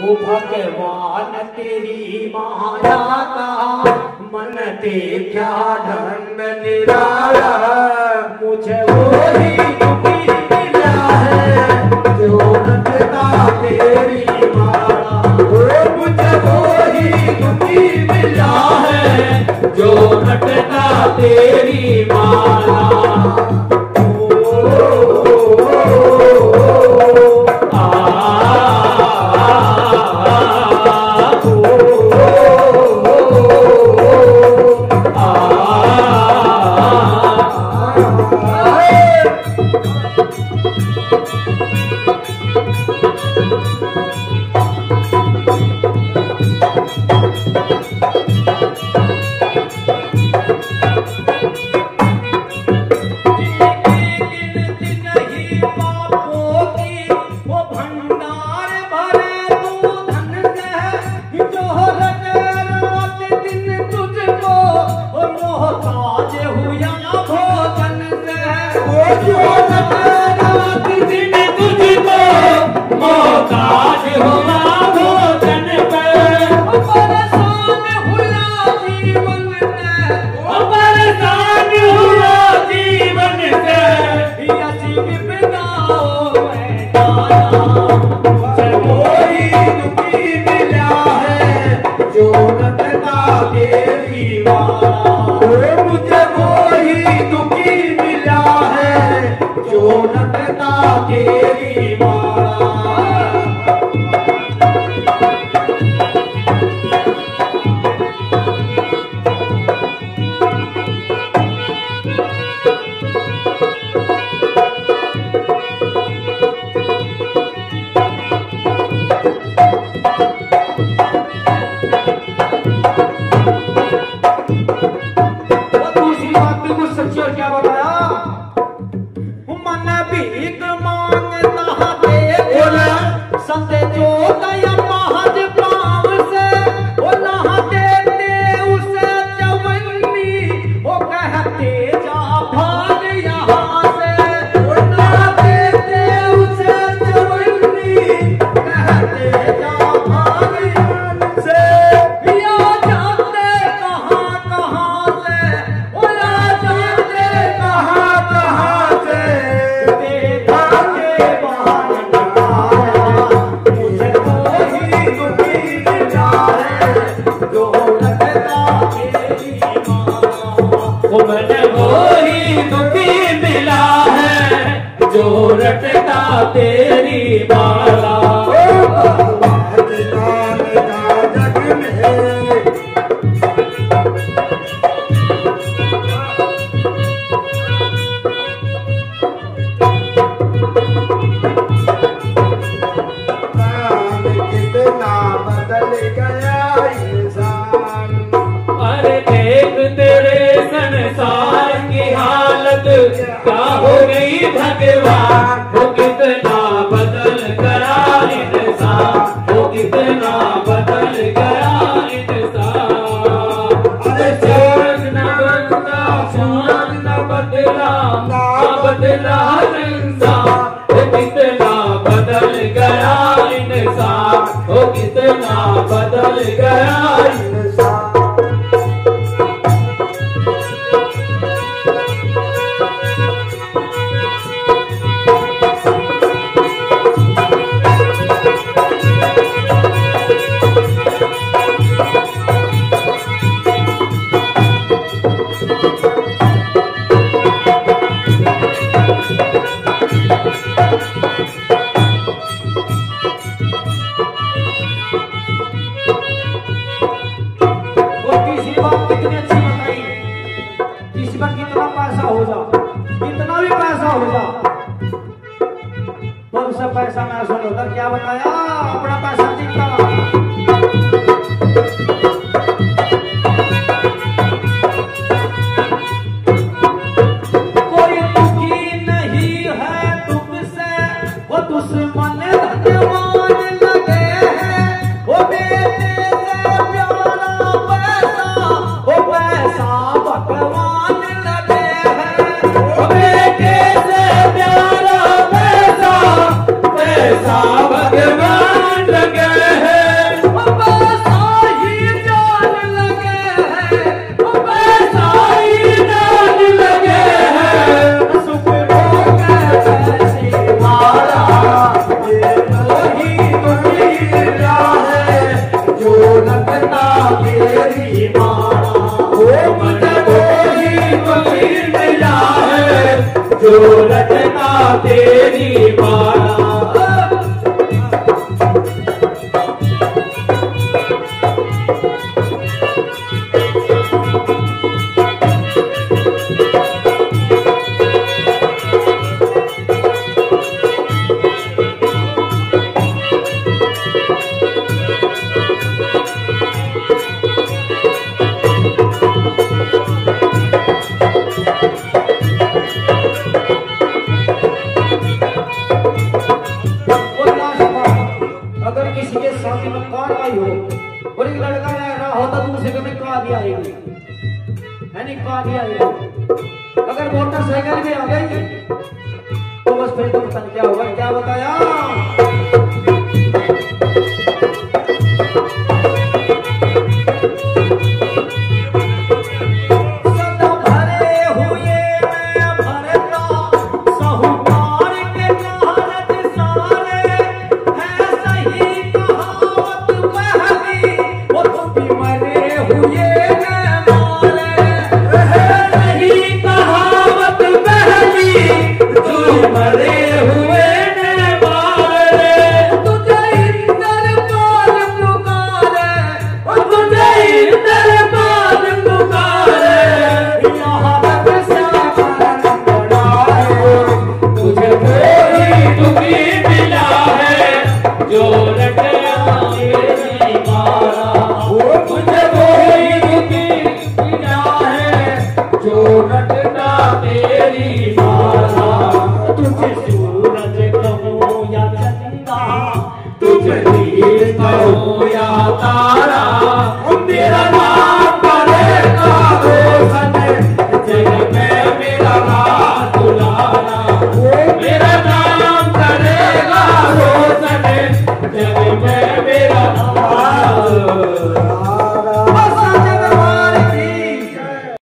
ओ भगवान तेरी माया का मन ते क्या ढंग निराला, मुझे वो ही मिला है जो रचता तेरी माया। मुझे वो ही दुखी मिला है जो रचता तेरी माया। भगवान लगे है किसके शादी में कौन आई हो, और एक लड़का है ना होता तो उसे कभी कहा दिया आएगी, है नहीं कहा दिया आएगी। अगर मोटरसाइकिल में आ गई तो बस फिर तुम तक क्या होगा, क्या बताया। जो रटे आए